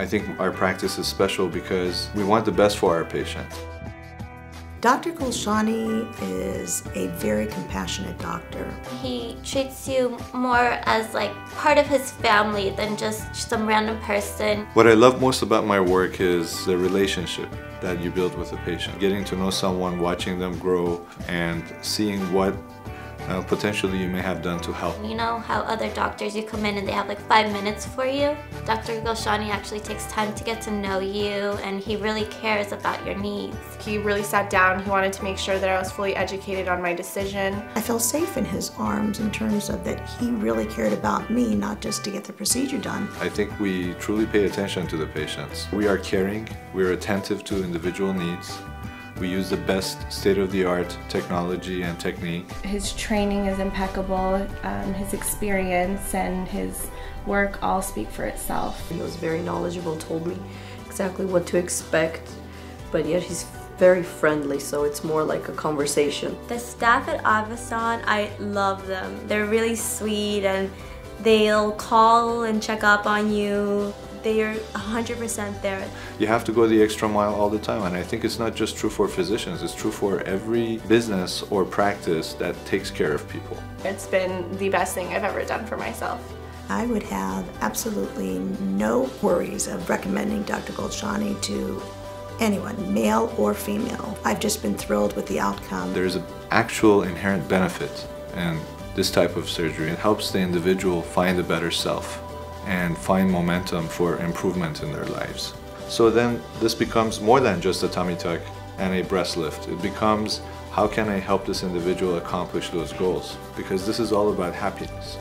I think our practice is special because we want the best for our patients. Dr. Golshani is a very compassionate doctor. He treats you more as like part of his family than just some random person. What I love most about my work is the relationship that you build with the patient. Getting to know someone, watching them grow, and seeing what potentially you may have done to help. You know how other doctors, you come in and they have like 5 minutes for you? Dr. Golshani actually takes time to get to know you, and he really cares about your needs. He really sat down. He wanted to make sure that I was fully educated on my decision. I felt safe in his arms in terms of that he really cared about me, not just to get the procedure done. I think we truly pay attention to the patients. We are caring, we are attentive to individual needs. We use the best state-of-the-art technology and technique. His training is impeccable, his experience and his work all speak for itself. He was very knowledgeable, told me exactly what to expect, but yet he's very friendly, so it's more like a conversation. The staff at Avosant, I love them. They're really sweet and they'll call and check up on you. They are 100% there. You have to go the extra mile all the time, and I think it's not just true for physicians, it's true for every business or practice that takes care of people. It's been the best thing I've ever done for myself. I would have absolutely no worries of recommending Dr. Golshani to anyone, male or female. I've just been thrilled with the outcome. There's an actual inherent benefit in this type of surgery. It helps the individual find a better self and find momentum for improvement in their lives. So then this becomes more than just a tummy tuck and a breast lift. It becomes, how can I help this individual accomplish those goals? Because this is all about happiness.